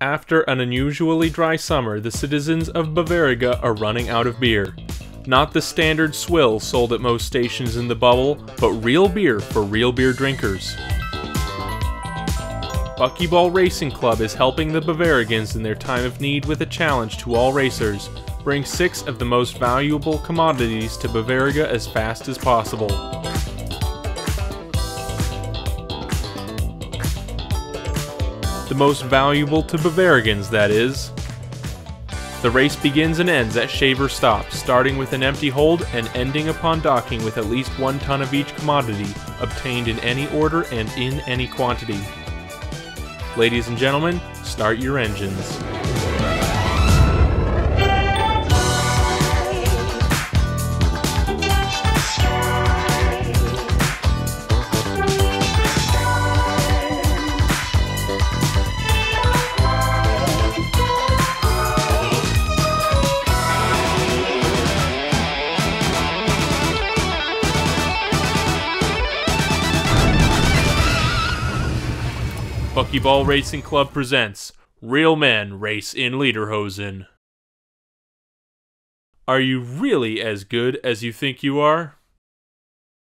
After an unusually dry summer, the citizens of Bavariga are running out of beer. Not the standard swill sold at most stations in the bubble, but real beer for real beer drinkers. Buckyball Racing Club is helping the Bavarigans in their time of need with a challenge to all racers: bring 6 of the most valuable commodities to Bavariga as fast as possible. The most valuable to Bavarigans, that is. The race begins and ends at Shaver Stop, starting with an empty hold and ending upon docking with at least 1 ton of each commodity, obtained in any order and in any quantity. Ladies and gentlemen, start your engines. Buckyball Racing Club presents Real Men Race in Lederhosen. Are you really as good as you think you are?